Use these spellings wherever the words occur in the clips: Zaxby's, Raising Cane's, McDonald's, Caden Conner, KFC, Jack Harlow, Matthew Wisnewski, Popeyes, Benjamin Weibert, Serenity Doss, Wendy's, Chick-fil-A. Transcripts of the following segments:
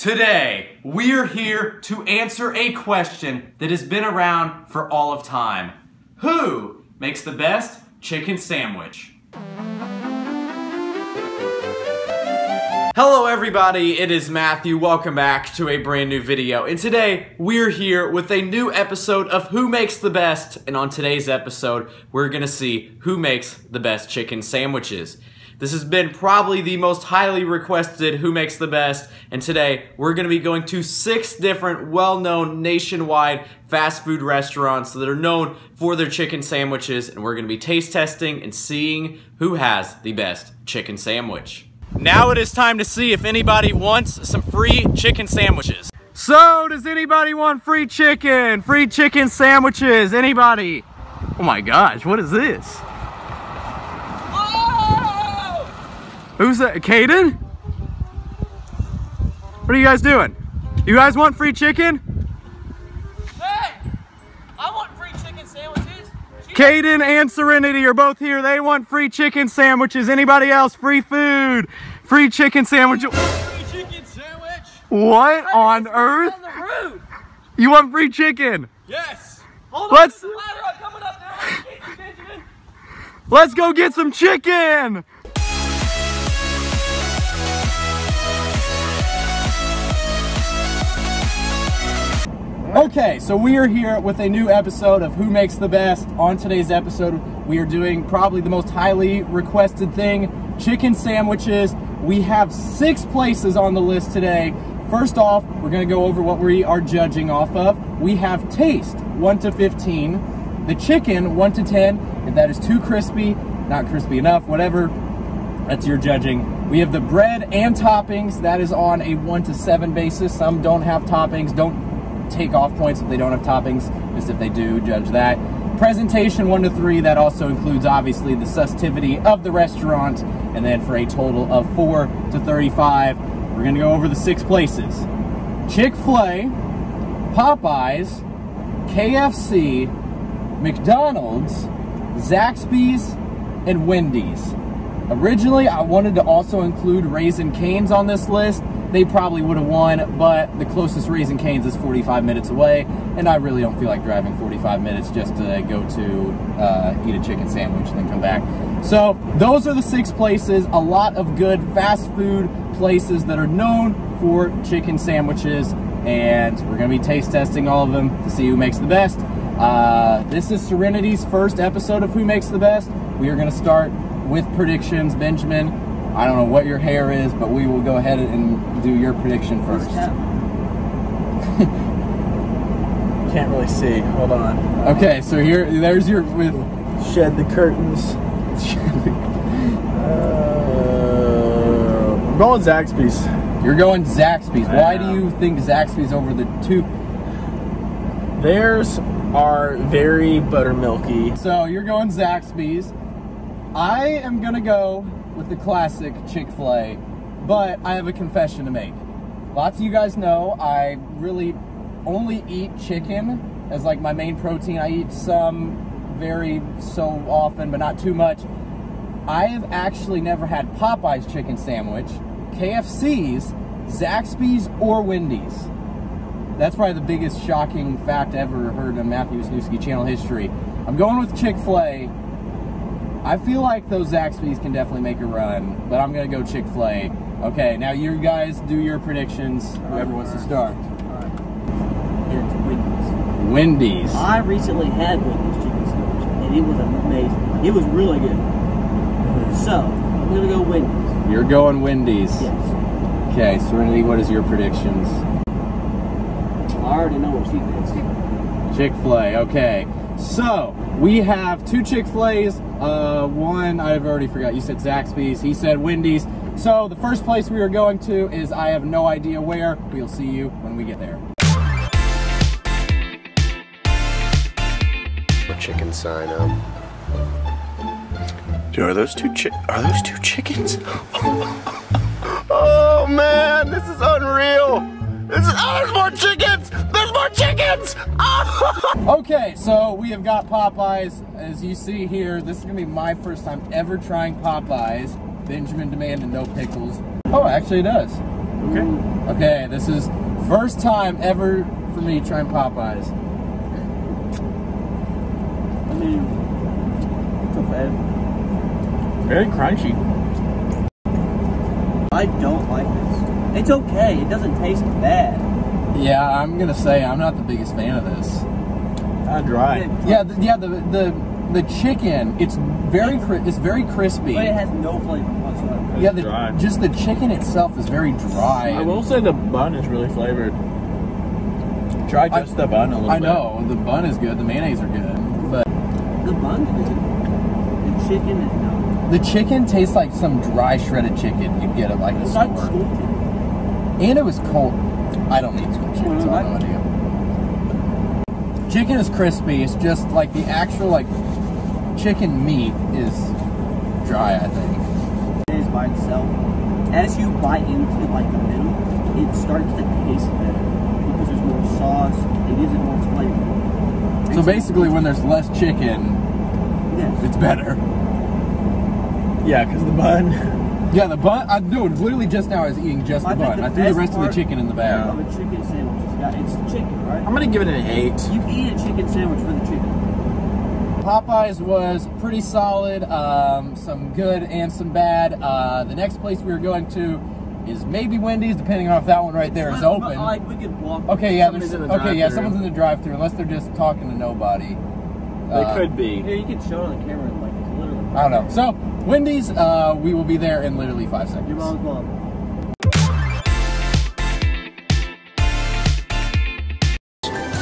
Today, we're here to answer a question that has been around for all of time. Who makes the best chicken sandwich? Hello everybody, it is Matthew. Welcome back to a brand new video. And today, we're here with a new episode of Who Makes the Best. And on today's episode, we're gonna see who makes the best chicken sandwiches. This has been probably the most highly requested Who Makes the Best, and today we're going to be going to 6 different well-known nationwide fast food restaurants that are known for their chicken sandwiches, and we're going to be taste testing and seeing who has the best chicken sandwich. Now it is time to see if anybody wants some free chicken sandwiches. So, does anybody want free chicken? Free chicken sandwiches, anybody? Oh my gosh, what is this? Who's that? Caden? What are you guys doing? You guys want free chicken? Hey! I want free chicken sandwiches. Caden and Serenity are both here. They want free chicken sandwiches. Anybody else? Free food. Free chicken sandwich. Free chicken sandwich? What on earth? On the roof. You want free chicken? Yes. Hold on. Let's... Ladder, I'm coming up now. Benjamin. Let's go get some chicken. Okay, so we are here with a new episode of Who Makes the Best. On today's episode, we are doing probably the most highly requested thing, chicken sandwiches. We have 6 places on the list today. First off, we're gonna go over what we are judging off of. We have taste, 1 to 15. The chicken, 1 to 10. If that is too crispy, not crispy enough, whatever, that's your judging. We have the bread and toppings. That is on a 1 to 7 basis. Some don't have toppings, don't take off points if they don't have toppings, just if they do, judge that. Presentation 1 to 3, that also includes obviously the sustivity of the restaurant, and then for a total of 4 to 35, we're gonna go over the 6 places. Chick-fil-A, Popeyes, KFC, McDonald's, Zaxby's, and Wendy's. Originally, I wanted to also include Raising Cane's on this list. They probably would have won, but the closest Raising Cane's is 45 minutes away, and I really don't feel like driving 45 minutes just to go to eat a chicken sandwich and then come back. So those are the 6 places, a lot of good fast food places that are known for chicken sandwiches, and we're gonna be taste testing all of them to see who makes the best. This is Serenity's first episode of Who Makes the Best. We are gonna start with predictions. Benjamin, I don't know what your hair is, but we will go ahead and do your prediction first. Can't really see. Hold on. Okay, so here, there's your... Shed the curtains. I'm going Zaxby's. You're going Zaxby's. Why do you think Zaxby's over the 2? Theirs are very buttermilky. So you're going Zaxby's. I am going to go with the classic Chick-fil-A, but I have a confession to make. Lots of you guys know I really only eat chicken as like my main protein. I eat some very so often, but not too much. I have actually never had Popeye's chicken sandwich, KFC's, Zaxby's, or Wendy's. That's probably the biggest shocking fact ever heard in Matthew Wisnewski channel history. I'm going with Chick-fil-A. I feel like those Zaxby's can definitely make a run, but I'm going to go Chick-fil-A. Okay, now you guys do your predictions. Whoever wants to start. It's Wendy's. Wendy's. I recently had Wendy's chicken sandwich, and it was amazing. It was really good. So, I'm going to go Wendy's. You're going Wendy's. Yes. Okay, Serenity, what is your predictions? I already know what she thinks. Chick-fil-A, okay. So, we have 2 Chick-fil-A's, one, I've already forgot, you said Zaxby's, he said Wendy's. So the first place we are going to is I have no idea where. We'll see you when we get there. Chicken sign up. Dude, are those two chickens? Oh man, this is unreal. There's more chickens! There's more chickens! Oh. Okay, so we have got Popeyes. As you see here, this is gonna be my first time ever trying Popeyes. Benjamin demanded no pickles. Oh, actually it does. Okay. Okay, this is first time ever for me trying Popeyes. I mean, it's okay. Very crunchy. I don't like this. It's okay. It doesn't taste bad. Yeah, I'm gonna say I'm not the biggest fan of this. Not dry. Yeah, the chicken. It's very crispy. But it has no flavor whatsoever. It's dry. Just the chicken itself is very dry. I will say the bun is really flavored. Try just the bun a little bit. I know the bun is good. The mayonnaise are good, but the bun is good. The chicken is not. The chicken tastes like some dry shredded chicken you'd get at like a store. And it was cold. I don't eat school chicken, so I have no idea. Chicken is crispy. It's just like the actual like chicken meat is dry. I think it is by itself. As you bite into like the middle, it starts to taste better because there's more sauce. It isn't more flavorful. So basically, when there's less chicken, yes, it's better. Yeah, because the bun. Yeah, the bun, dude, literally just now I was eating just the bun. I threw the rest of the chicken in the bag. Of a chicken sandwich. Yeah, it's chicken, right? I'm going to give it an 8. You eat a chicken sandwich for the chicken. Popeyes was pretty solid, some good and some bad. The next place we were going to is maybe Wendy's, depending on if that one right there is open. Like we could walk. Okay, yeah, someone's in the drive-thru, unless they're just talking to nobody. They could be. Yeah, you could show on the camera, like, literally. I don't know. So, Wendy's, we will be there in literally 5 seconds. Your mom's mom.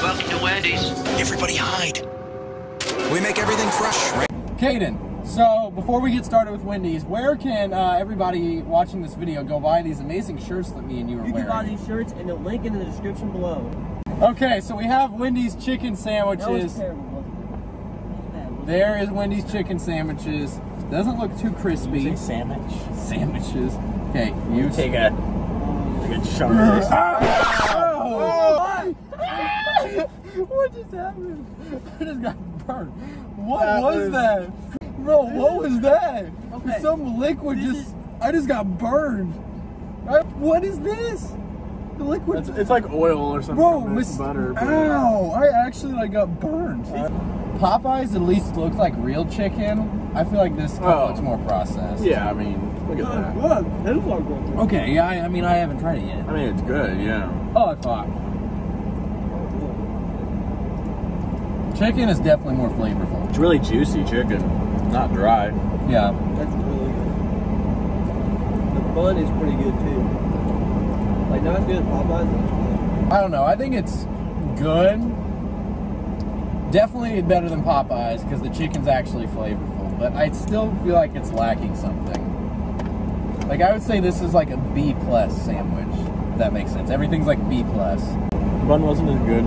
Welcome to Wendy's. Everybody hide. We make everything fresh, right? Caden, so before we get started with Wendy's, where can everybody watching this video go buy these amazing shirts that me and you are wearing? You can buy these shirts and the link in the description below. Okay, so we have Wendy's chicken sandwiches. That was terrible. There is Wendy's chicken sandwiches. Doesn't look too crispy. Sandwiches. Okay, you take a chunk of this. What just happened? I just got burnt. What was that? Bro, what was that? Okay. Some liquid I just got burned. What is this? The liquid. It's like oil or something. Bro, butter. Ow! I actually like got burned. Popeyes at least looks like real chicken. I feel like this looks more processed. Yeah, I mean, look at that. Good. Okay, yeah, I mean, I haven't tried it yet. I mean, it's good, yeah. Oh, it's hot. Chicken is definitely more flavorful. It's really juicy chicken, not dry. Yeah. That's really good. The bun is pretty good, too. Like, not as good as Popeyes. I don't know. I think it's good. Definitely better than Popeyes because the chicken's actually flavorful, but I still feel like it's lacking something. Like I would say this is like a B+ sandwich, if that makes sense. Everything's like B+. The bun wasn't as good.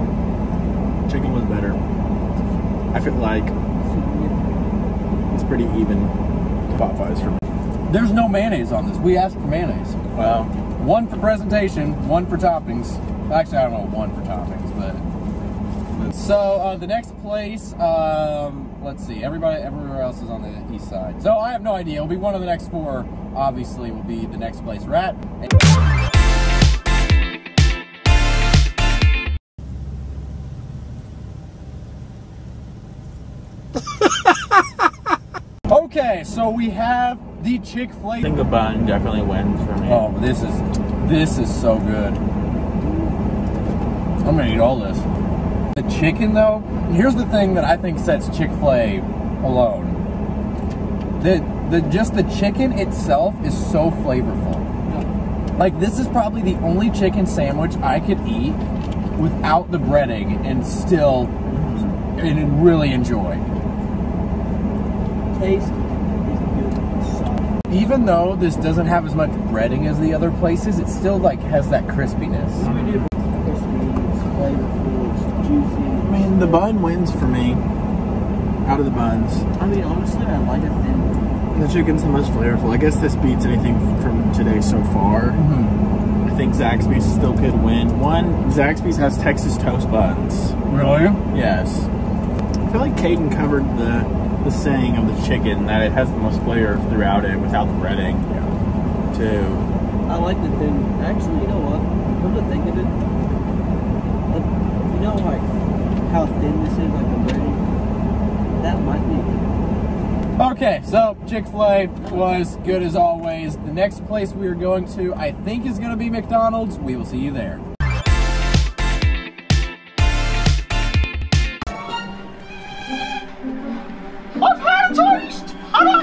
Chicken was better. I feel like it's pretty even Popeyes for me. There's no mayonnaise on this. We asked for mayonnaise. Wow. One for presentation, one for toppings. Actually, I don't know one for toppings, but... So the next place, let's see, everywhere else is on the east side. So I have no idea. It'll be one of the next four, obviously, will be the next place we're at. Okay, so we have the Chick-fil-A. I think the bun definitely wins for me. Oh, this is so good. I'm gonna eat all this. The chicken, though, here's the thing that I think sets Chick-fil-A alone. Just the chicken itself is so flavorful. Like, this is probably the only chicken sandwich I could eat without the breading and still really enjoy. Taste is good and soft. Even though this doesn't have as much breading as the other places, it still, like, has that crispiness. The bun wins for me. Out of the buns. I mean, honestly, I like it thin. The chicken's the most flavorful. I guess this beats anything from today so far. Mm-hmm. I think Zaxby's still could win. One, Zaxby's has Texas toast buns. Really? Yes. I feel like Caden covered the saying of the chicken that it has the most flavor throughout it without the breading. Yeah. Two. I like the thin. Actually, you know what? said like a burger. That might be good. Okay, so Chick-fil-A was good as always. The next place we are going to, I think, is going to be McDonald's. We will see you there. I've had a taste, and I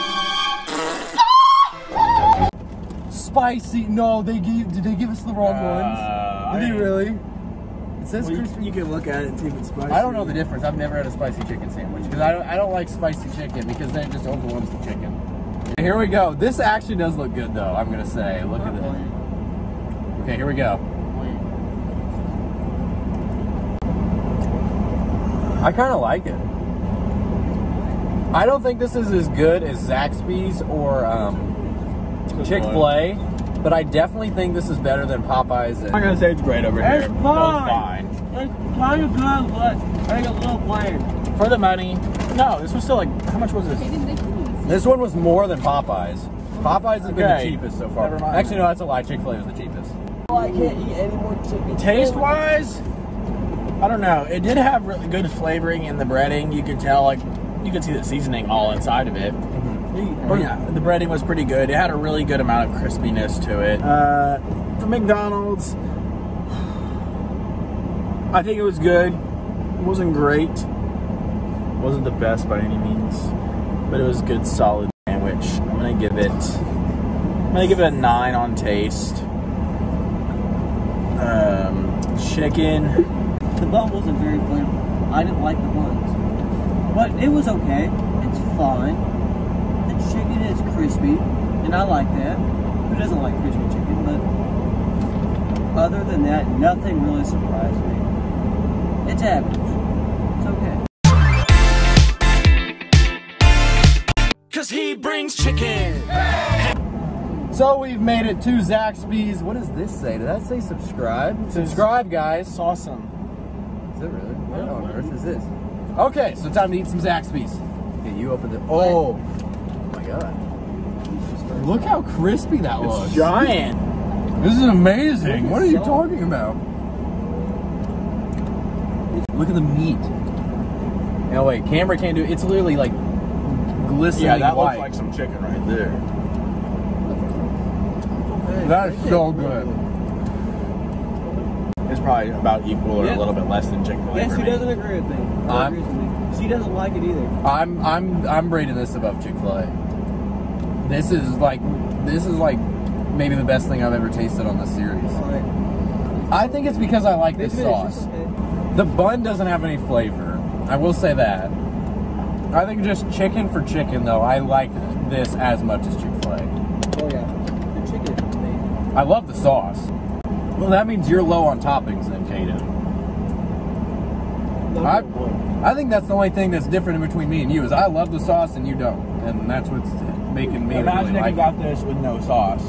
have to say, spicy. No, did they give us the wrong ones? Did they really? It says crispy. You can look at it and see if it's spicy. I don't know the difference. I've never had a spicy chicken sandwich because I don't like spicy chicken because then it just overwhelms the chicken. Here we go. This actually does look good though. I'm gonna say. Look at this. Okay, here we go. I kind of like it. I don't think this is as good as Zaxby's or Chick-fil-A, but I definitely think this is better than Popeyes. I'm gonna say it's great over here. It's fine. It's kind of good, but I think a little plain. For the money, no. This was still like, how much was this? This one was more than Popeyes. Popeyes has been the cheapest so far. Never mind. Actually, no, that's a lie. Chick-fil-A was the cheapest. Well, I can't eat any more chicken. Taste-wise, I don't know. It did have really good flavoring in the breading. You could tell, like. You can see the seasoning all inside of it. Mm-hmm. But yeah, the breading was pretty good. It had a really good amount of crispiness to it. The McDonald's, I think it was good. It wasn't great. It wasn't the best by any means, but it was a good solid sandwich. I'm gonna give it a 9 on taste. Chicken. The bun wasn't very flavorful. I didn't like the buns. But it was okay. It's fine. The chicken is crispy, and I like that. Who doesn't like crispy chicken? But other than that, nothing really surprised me. It's average. It's okay. 'Cause he brings chicken. Hey! So we've made it to Zaxby's. What does this say? Did that say subscribe? It says, subscribe, guys. Awesome. Is it really? What on earth is this? Okay, so time to eat some Zaxby's. Okay, you open the. Oh, my God! Look how crispy that looks. It's giant. This is amazing. What are you talking about? Look at the meat. No wait, camera can't do it. It's literally like glistening. Yeah, that looks like some chicken right there. That's so good. It's probably about equal or a little bit less than Chick-fil-A. Yes, she doesn't agree with me. She doesn't like it either. I'm rating this above Chick-fil-A. This is like maybe the best thing I've ever tasted on this series. Right. I think it's because I like this sauce. Okay. The bun doesn't have any flavor. I will say that. I think just chicken for chicken though, I like this as much as Chick-fil-A. Oh yeah, the chicken is amazing. I love the sauce. Well, that means you're low on toppings then, Caden. I think that's the only thing that's different in between me and you is I love the sauce and you don't. And that's what's making me imagine really if you got this with no sauce,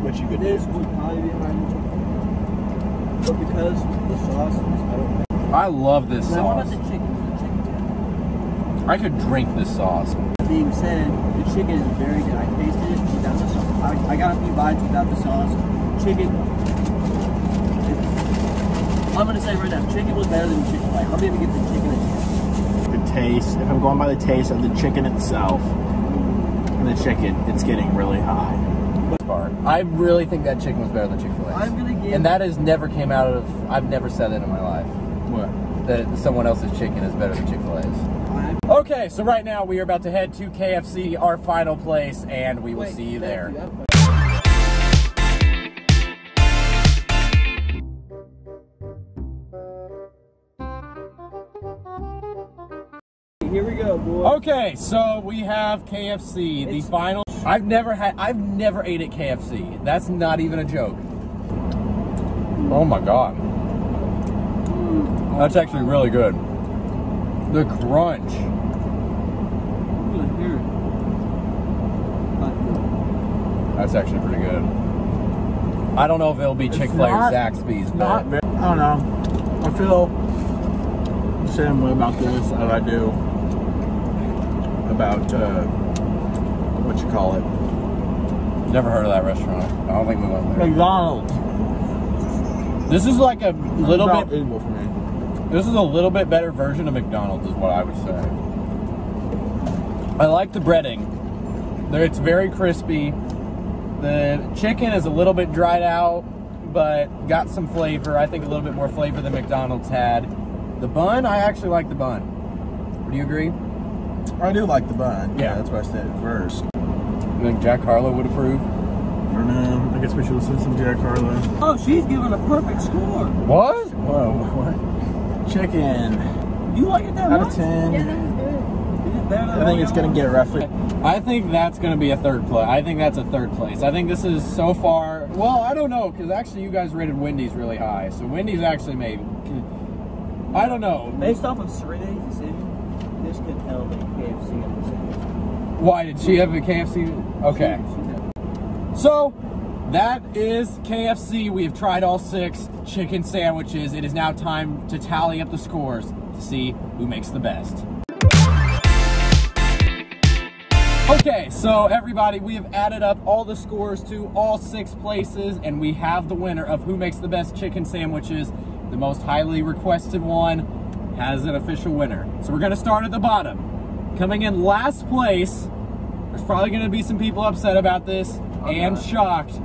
which you could do. This would probably be my but because the sauce is better. I love this now, sauce. What about the chicken? The chicken I could drink this sauce. That being said, the chicken is very good. I tasted it without the sauce. I got a few bites without the sauce. Chicken... I'm gonna say right now, chicken was better than Chick-fil-A. I'm gonna get the chicken again. The taste, if I'm going by the taste of the chicken itself, and the chicken, it's getting really high. I really think that chicken was better than Chick-fil-A. I'm gonna give. And that has never came out of. I've never said that in my life. What? That someone else's chicken is better than Chick-fil-A's. Okay, so right now we are about to head to KFC, our final place, and we will see you there. Here we go, boy. Okay, so we have KFC, the final. I've never ate at KFC. That's not even a joke. Oh my God. That's actually really good. The crunch. That's actually pretty good. I don't know if it'll be Chick-fil-A or Zaxby's, but. I don't know. I feel the same way about this as I do about what you call it. Never heard of that restaurant. I don't think we went there. McDonald's. This is like a little bit. This is a little bit better version of McDonald's, is what I would say. I like the breading. It's very crispy. The chicken is a little bit dried out, but got some flavor. I think a little bit more flavor than McDonald's had. The bun, I actually like the bun. Do you agree? I do like the bun. Yeah, that's what I said at first. You think Jack Harlow would approve? I don't know. I guess we should listen to some Jack Harlow. Oh, she's giving a perfect score. What? Whoa, what? Chicken. You like it that much? Out of 10. Yeah, that was good. I think it's going to get roughly. I think that's going to be a third place. I think that's a third place. I think this is so far. Well, I don't know, because actually you guys rated Wendy's really high. So Wendy's actually made. I don't know. Based off of Serenity's decision, this could tell that KFC had the same. Why did she have a KFC? Okay. So, that is KFC. We have tried all 6 chicken sandwiches. It is now time to tally up the scores to see who makes the best. Okay, so everybody, we have added up all the scores to all 6 places, and we have the winner of who makes the best chicken sandwiches. The most highly requested one has an official winner. So we're gonna start at the bottom. Coming in last place, there's probably gonna be some people upset about this, and shocked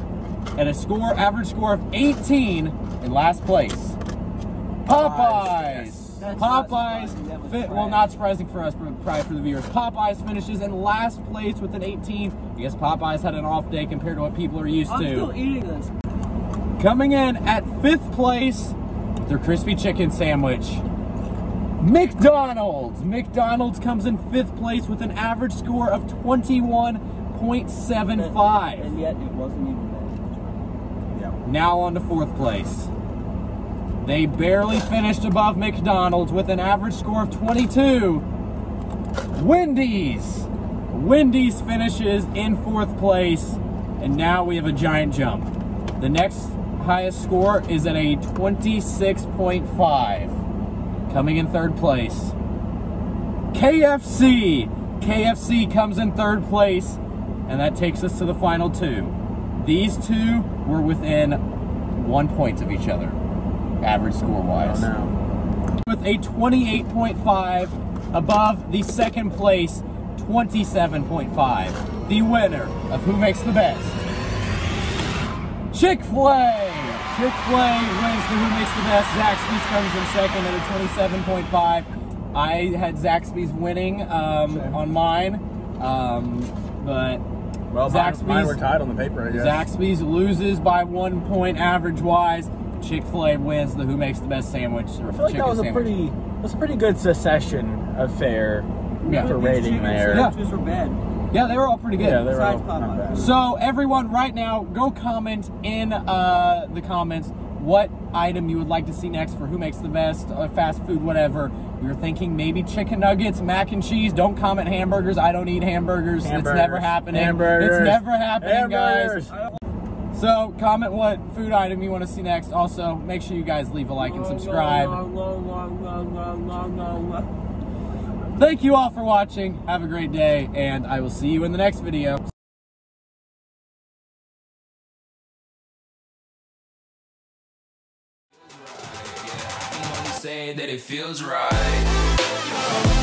at a score, average score of 18 in last place. Popeyes. Yes. Popeyes, well, not surprising for us, but probably for the viewers. Popeyes finishes in last place with an 18. I guess Popeyes had an off day compared to what people are used to. I'm still eating this. Coming in at 5th place, with their crispy chicken sandwich, McDonald's. McDonald's comes in 5th place with an average score of 21.75. And yet it wasn't even bad. Yeah. Now on to 4th place. They barely finished above McDonald's with an average score of 22. Wendy's. Wendy's finishes in 4th place, and now we have a giant jump. The next highest score is at a 26.5. Coming in 3rd place, KFC. KFC comes in 3rd place. And that takes us to the final 2. These 2 were within 1 point of each other, average score-wise. Oh, no. With a 28.5 above the 2nd place, 27.5. The winner of Who Makes the Best? Chick-fil-A! Chick-fil-A wins the Who Makes the Best. Zaxby's comes in 2nd at a 27.5. I had Zaxby's winning on mine, but... Well, mine were tied on the paper, I guess. Zaxby's loses by 1 point average-wise. Chick-fil-A wins the Who Makes the Best sandwich. Or I feel like that was a pretty, good succession of fare for rating there. Sandwiches were bad. Yeah, they were all pretty good. Yeah, they were all not bad. So everyone, right now, go comment in the comments what item you would like to see next for Who Makes the Best, fast food, whatever. You're thinking maybe chicken nuggets, mac and cheese. Don't comment hamburgers. I don't eat hamburgers. It's never happening. It's never happening, guys. So comment what food item you want to see next. Also, make sure you guys leave a like and subscribe. Thank you all for watching. Have a great day, and I will see you in the next video. That it feels right.